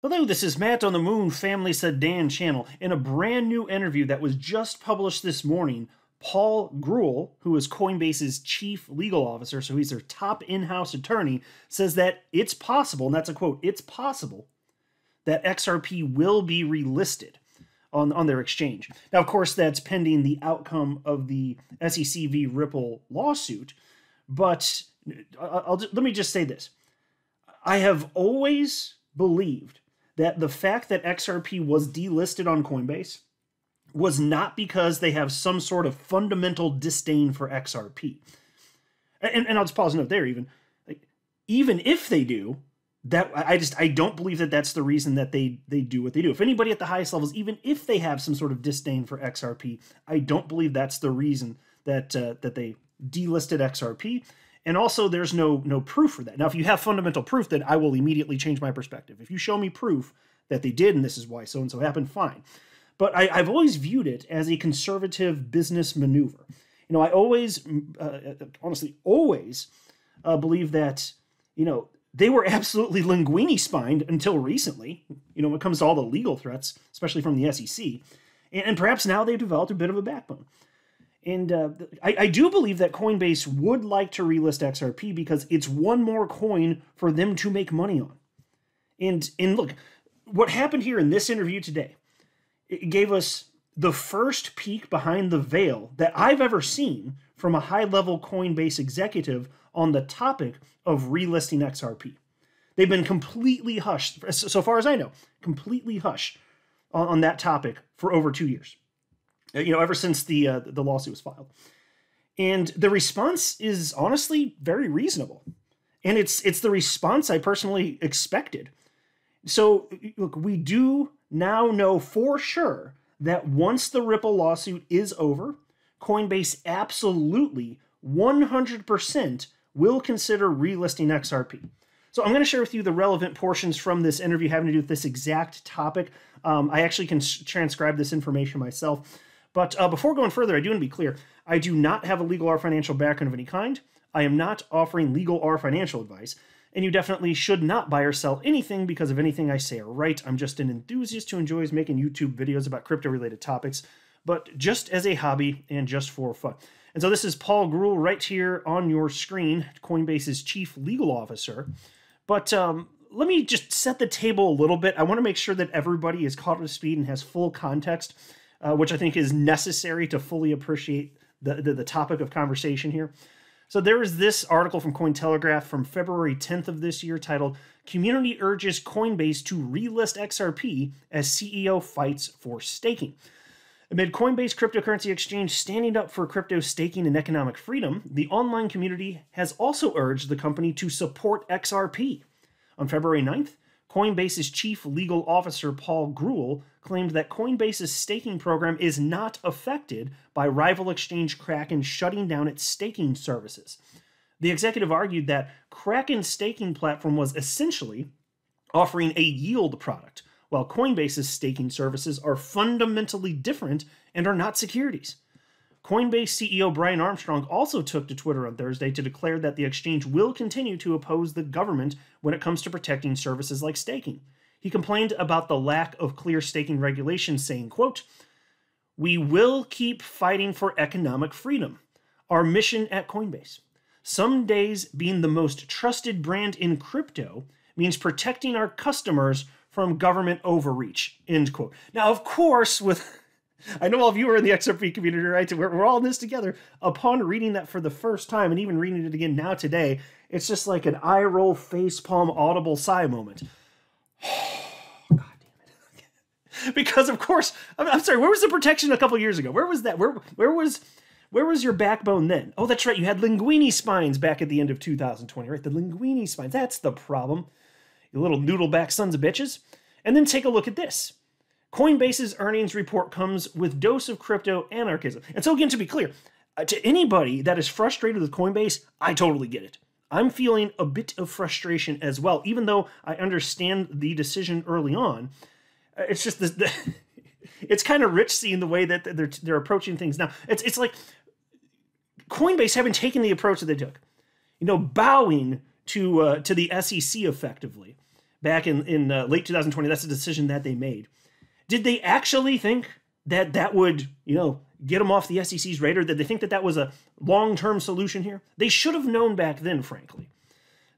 Hello, this is Matt on the Moon Family Sedan channel. In a brand new interview that was just published this morning, Paul Grewal, who is Coinbase's chief legal officer, so he's their top in-house attorney, says that it's possible, and that's a quote, it's possible that XRP will be relisted on their exchange. Now, of course, that's pending the outcome of the SEC v. Ripple lawsuit, but let me just say this. I have always believed that the fact that XRP was delisted on Coinbase was not because they have some sort of fundamental disdain for XRP. And I'll just pause a note there even. Like, even if they do, that I don't believe that that's the reason that they do what they do. If anybody at the highest levels, even if they have some sort of disdain for XRP, I don't believe that's the reason that, that they delisted XRP. And also, there's no proof for that. Now, if you have fundamental proof, then I will immediately change my perspective. If you show me proof that they did and this is why so-and-so happened, fine. But I've always viewed it as a conservative business maneuver. You know, I always, honestly, always believe that, you know, they were absolutely linguini-spined until recently, you know, when it comes to all the legal threats, especially from the SEC. And perhaps now they've developed a bit of a backbone. And I do believe that Coinbase would like to relist XRP because it's one more coin for them to make money on. And look, what happened here in this interview today, it gave us the first peek behind the veil that I've ever seen from a high-level Coinbase executive on the topic of relisting XRP. They've been completely hushed, so far as I know, completely hushed on that topic for over 2 years. You know, ever since the lawsuit was filed. And the response is honestly very reasonable. And it's the response I personally expected. So, look, we do now know for sure that once the Ripple lawsuit is over, Coinbase absolutely 100% will consider relisting XRP. So I'm going to share with you the relevant portions from this interview having to do with this exact topic. I actually can transcribe this information myself. But before going further, I do want to be clear. I do not have a legal or financial background of any kind. I am not offering legal or financial advice. And you definitely should not buy or sell anything because of anything I say or write. I'm just an enthusiast who enjoys making YouTube videos about crypto-related topics, but just as a hobby and just for fun. And so this is Paul Grewal right here on your screen, Coinbase's chief legal officer. But let me just set the table a little bit. I want to make sure that everybody is caught up to speed and has full context. Which I think is necessary to fully appreciate the topic of conversation here. So there is this article from Cointelegraph from February 10th of this year titled, Community Urges Coinbase to Relist XRP as CEO Fights for Staking. Amid Coinbase cryptocurrency exchange standing up for crypto staking and economic freedom, the online community has also urged the company to support XRP. On February 9th, Coinbase's chief legal officer, Paul Grewal, claimed that Coinbase's staking program is not affected by rival exchange Kraken shutting down its staking services. The executive argued that Kraken's staking platform was essentially offering a yield product, while Coinbase's staking services are fundamentally different and are not securities. Coinbase CEO Brian Armstrong also took to Twitter on Thursday to declare that the exchange will continue to oppose the government when it comes to protecting services like staking. He complained about the lack of clear staking regulations, saying, quote, "We will keep fighting for economic freedom, our mission at Coinbase. Some days being the most trusted brand in crypto means protecting our customers from government overreach," end quote. Now, of course, with... I know all of you are in the XRP community, right? We're all in this together. Upon reading that for the first time, and even reading it again now today, it's just like an eye roll, face palm, audible sigh moment. God damn it! Because of course, I'm sorry. Where was the protection a couple years ago? Where was that? Where was your backbone then? Oh, that's right. You had linguini spines back at the end of 2020, right? The linguini spines. That's the problem. You little noodleback sons of bitches. And then take a look at this. Coinbase's earnings report comes with dose of crypto anarchism. And so again, to be clear, to anybody that is frustrated with Coinbase, I totally get it. I'm feeling a bit of frustration as well, even though I understand the decision early on. It's just this, it's kind of rich seeing the way that they're approaching things now. It's like Coinbase haven't taken the approach that they took, you know, bowing to the SEC effectively. back in late 2020. That's a decision that they made. Did they actually think that that would, you know, get them off the SEC's radar? Did they think that that was a long-term solution here? They should have known back then, frankly,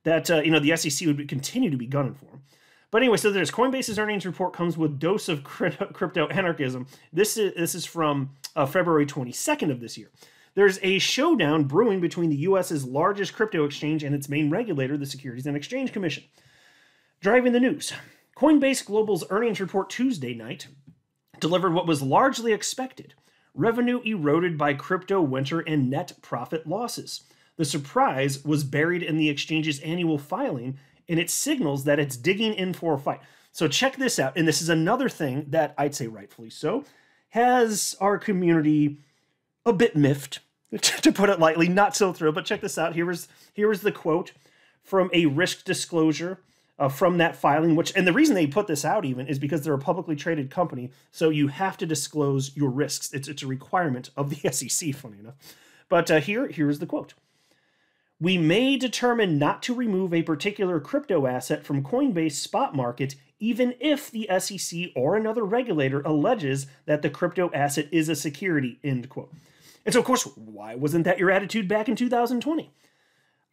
that, you know, the SEC would continue to be gunning for them. But anyway, so there's Coinbase's earnings report comes with dose of crypto anarchism. This is from February 22nd of this year. There's a showdown brewing between the U.S.'s largest crypto exchange and its main regulator, the Securities and Exchange Commission. Driving the news, Coinbase Global's earnings report Tuesday night delivered what was largely expected: revenue eroded by crypto winter and net profit losses. The surprise was buried in the exchange's annual filing, and it signals that it's digging in for a fight. So check this out. And this is another thing that I'd say, rightfully so, has our community a bit miffed, to put it lightly, not so thrilled. But check this out. Here is the quote from a risk disclosure from that filing, which, and the reason they put this out even is because they're a publicly traded company, so you have to disclose your risks. It's a requirement of the SEC, funny enough. But here is the quote. We may determine not to remove a particular crypto asset from Coinbase spot market, even if the SEC or another regulator alleges that the crypto asset is a security, end quote. And so, of course, why wasn't that your attitude back in 2020?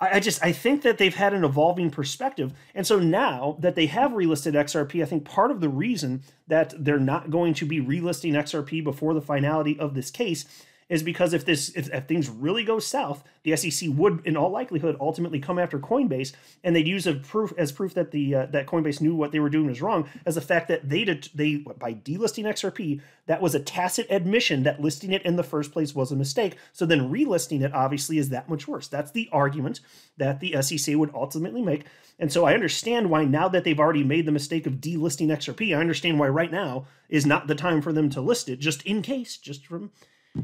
I think that they've had an evolving perspective. And so now that they have relisted XRP, I think part of the reason that they're not going to be relisting XRP before the finality of this case is because if things really go south, the SEC would, in all likelihood, ultimately come after Coinbase, and they'd use as proof that that Coinbase knew what they were doing was wrong, as the fact that they by delisting XRP, that was a tacit admission that listing it in the first place was a mistake. So then relisting it obviously is that much worse. That's the argument that the SEC would ultimately make. And so I understand why, now that they've already made the mistake of delisting XRP, I understand why right now is not the time for them to list it, just in case, just from...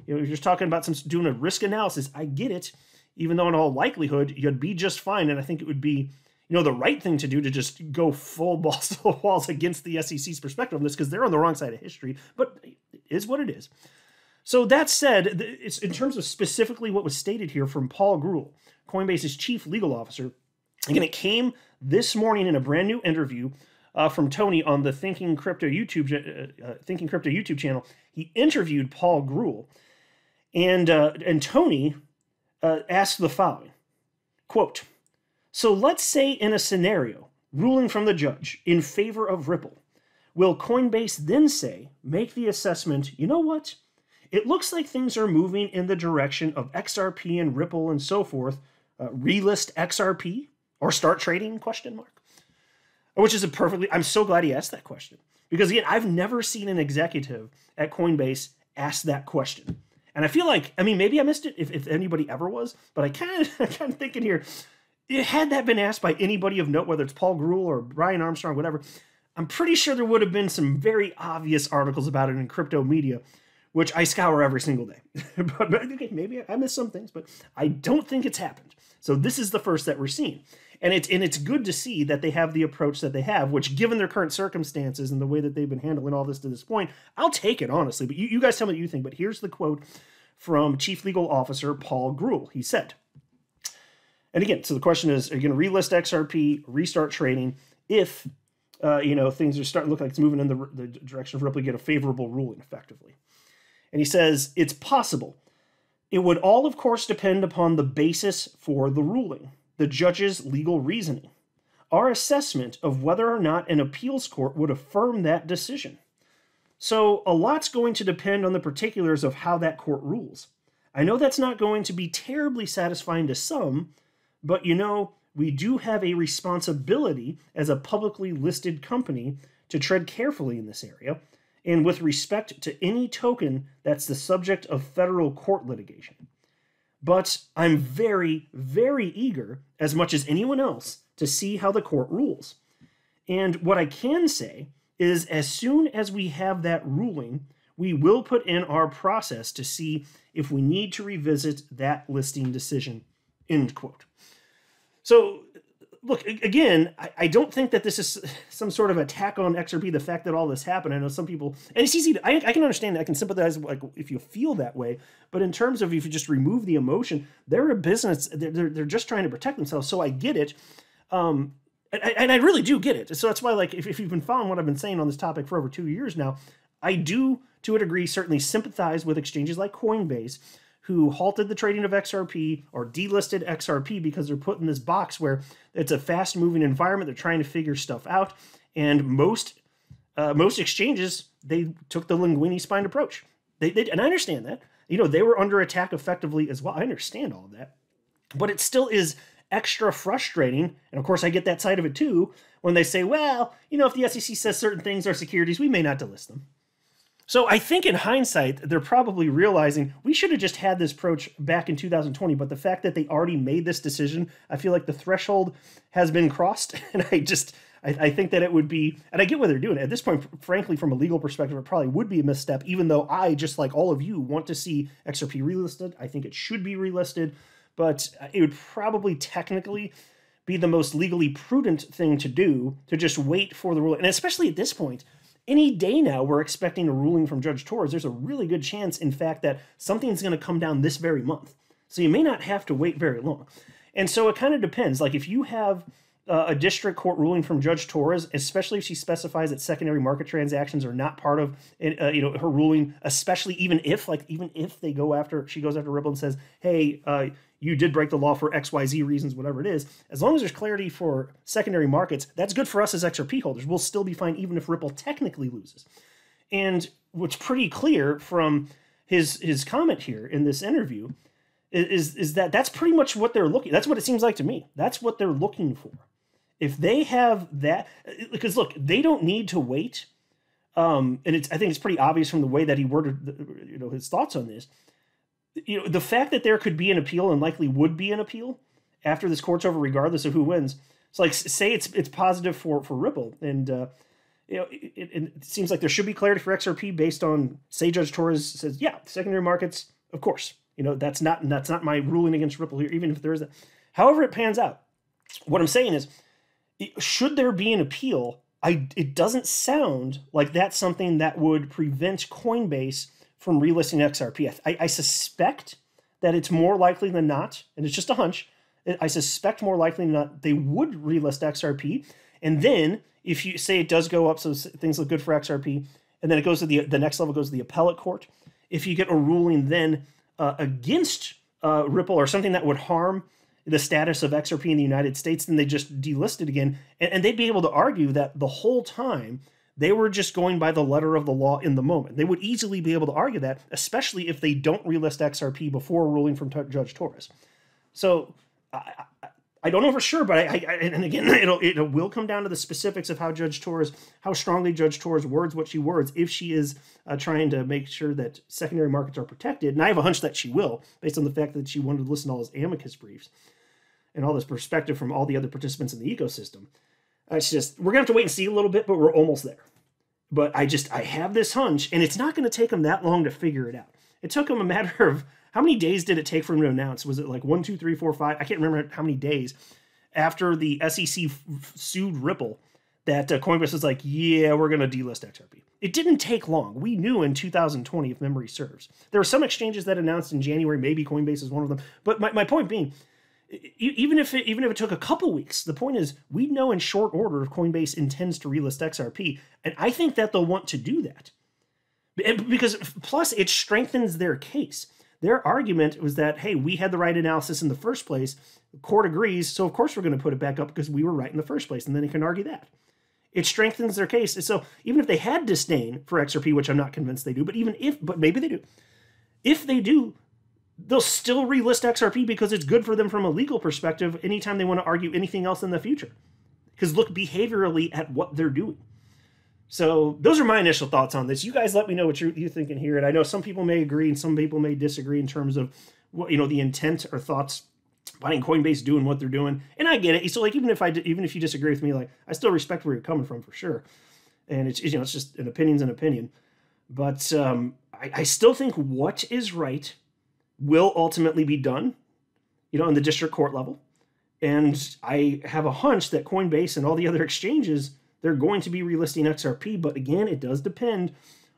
You know, you're just talking about doing a risk analysis. I get it, even though in all likelihood, you'd be just fine. And I think it would be, you know, the right thing to do to just go full balls to the walls against the SEC's perspective on this, because they're on the wrong side of history, but it is what it is. So that said, it's in terms of specifically what was stated here from Paul Grewal, Coinbase's chief legal officer. Again, it came this morning in a brand new interview from Tony on the Thinking Crypto YouTube channel. He interviewed Paul Grewal, and Tony asked the following, quote, "So let's say in a scenario, ruling from the judge in favor of Ripple, will Coinbase then say, make the assessment, you know what? It looks like things are moving in the direction of XRP and Ripple and so forth. Relist XRP or start trading, question mark." Which is I'm so glad he asked that question, because again, I've never seen an executive at Coinbase ask that question. And I feel like, I mean, maybe I missed it if anybody ever was, but I'm kind of thinking here, had that been asked by anybody of note, whether it's Paul Grewal or Brian Armstrong, whatever, I'm pretty sure there would have been some very obvious articles about it in crypto media, which I scour every single day. But okay, maybe I missed some things, but I don't think it's happened. So this is the first that we're seeing. And it's good to see that they have the approach that they have, which, given their current circumstances and the way that they've been handling all this to this point, I'll take it, honestly. But you guys tell me what you think. But here's the quote from Chief Legal Officer Paul Grewal. He said, and again, so the question is, are you going to relist XRP, restart trading, if you know, things are starting to look like it's moving in the direction of Ripple, get a favorable ruling effectively? And he says, it's possible. It would all, of course, depend upon the basis for the ruling, the judge's legal reasoning, our assessment of whether or not an appeals court would affirm that decision. So a lot's going to depend on the particulars of how that court rules. I know that's not going to be terribly satisfying to some, but you know, we do have a responsibility as a publicly listed company to tread carefully in this area, and with respect to any token that's the subject of federal court litigation. But I'm very, very eager, as much as anyone else, to see how the court rules. And what I can say is, as soon as we have that ruling, we will put in our process to see if we need to revisit that listing decision, end quote. So, look, again, I don't think that this is some sort of attack on XRP, the fact that all this happened. I know some people, and it's easy to, I can understand that. I can sympathize, like, if you feel that way. But in terms of, if you just remove the emotion, they're a business. They're just trying to protect themselves. So I get it. And I really do get it. So that's why, like, if you've been following what I've been saying on this topic for over 2 years now, I do, to a degree, certainly sympathize with exchanges like Coinbase, who halted the trading of XRP or delisted XRP because they're put in this box where it's a fast-moving environment. They're trying to figure stuff out. And most exchanges, they took the linguini spine approach. And I understand that. You know, they were under attack effectively as well. I understand all of that. But it still is extra frustrating. And of course, I get that side of it too, when they say, well, you know, if the SEC says certain things are securities, we may not delist them. So I think in hindsight, they're probably realizing we should have just had this approach back in 2020. But the fact that they already made this decision, I feel like the threshold has been crossed. And I think that it would be, and I get what they're doing. At this point, frankly, from a legal perspective, it probably would be a misstep, even though I, just like all of you, want to see XRP relisted. I think it should be relisted. But it would probably technically be the most legally prudent thing to do, to just wait for the ruling. And especially at this point, any day now, we're expecting a ruling from Judge Torres. There's a really good chance, in fact, that something's going to come down this very month. So you may not have to wait very long. And so it kind of depends. Like, if you have a district court ruling from Judge Torres, especially if she specifies that secondary market transactions are not part of you know, her ruling, especially even if they go after, she goes after Ripple and says, hey, you did break the law for XYZ reasons, whatever it is, as long as there's clarity for secondary markets, that's good for us as XRP holders. We'll still be fine even if Ripple technically loses. And what's pretty clear from his comment here in this interview is that that's pretty much what they're looking. That's what it seems like to me. That's what they're looking for. If they have that, because look, they don't need to wait. And I think it's pretty obvious from the way that he worded you know, his thoughts on this. You know, the fact that there could be an appeal and likely would be an appeal after this court's over, regardless of who wins. It's like, say it's positive for Ripple, and you know, it seems like there should be clarity for XRP based on, say, Judge Torres says, yeah, secondary markets, of course. You know, that's not my ruling against Ripple here, even if there is that. However it pans out, what I'm saying is, should there be an appeal, it doesn't sound like that's something that would prevent Coinbase from relisting XRP. I suspect that it's more likely than not, and it's just a hunch, I suspect more likely than not they would relist XRP. And then if you say it does go up, so things look good for XRP, and then it goes to the next level, goes to the appellate court. If you get a ruling then against Ripple or something that would harm the status of XRP in the United States, then they just delist it again. And they'd be able to argue that the whole time they were just going by the letter of the law in the moment. They would easily be able to argue that, especially if they don't relist XRP before ruling from Judge Torres. So I don't know for sure, but and again, it will come down to the specifics of how how strongly Judge Torres words what she words, if she is trying to make sure that secondary markets are protected. And I have a hunch that she will, based on the fact that she wanted to listen to all his amicus briefs and all this perspective from all the other participants in the ecosystem. It's just, we're going to have to wait and see a little bit, but we're almost there. But I have this hunch, and it's not going to take them that long to figure it out. It took them a matter of, how many days did it take for them to announce? Was it like 1, 2, 3, 4, 5? I can't remember how many days after the SEC sued Ripple that Coinbase was like, yeah, we're going to delist XRP. It didn't take long. We knew in 2020, if memory serves. There were some exchanges that announced in January, maybe Coinbase is one of them. But my point being, even if it took a couple weeks, the point is we know in short order if Coinbase intends to relist XRP, and I think that they'll want to do that, because plus it strengthens their case. Their argument was that, hey, we had the right analysis in the first place. The court agrees, so of course we're going to put it back up because we were right in the first place, and then they can argue that. It strengthens their case. And so even if they had disdain for XRP, which I'm not convinced they do, but maybe they do. If they do, they'll still relist XRP because it's good for them from a legal perspective anytime they want to argue anything else in the future. Because look behaviorally at what they're doing. So those are my initial thoughts on this. You guys let me know what you're thinking here. And I know some people may agree and some people may disagree in terms of what, you know, the intent or thoughts behind Coinbase doing what they're doing. And I get it. So like, even if you disagree with me, like, I still respect where you're coming from for sure. And it's, you know, it's just an opinion's an opinion. But I still think what is right will ultimately be done, you know, in the district court level. And I have a hunch that Coinbase and all the other exchanges, they're going to be relisting XRP. But again, it does depend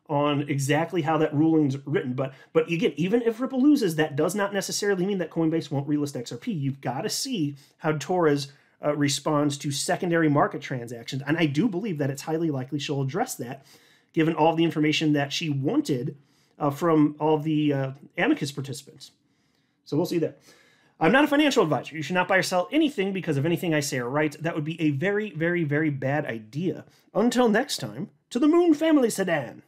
on exactly how that ruling's written. But again, even if Ripple loses, that does not necessarily mean that Coinbase won't relist XRP. You've got to see how Torres responds to secondary market transactions. And I do believe that it's highly likely she'll address that, given all the information that she wanted from all the amicus participants. So we'll see there. I'm not a financial advisor. You should not buy or sell anything because of anything I say or write. That would be a very, very, very bad idea. Until next time, to the moon, family sedan.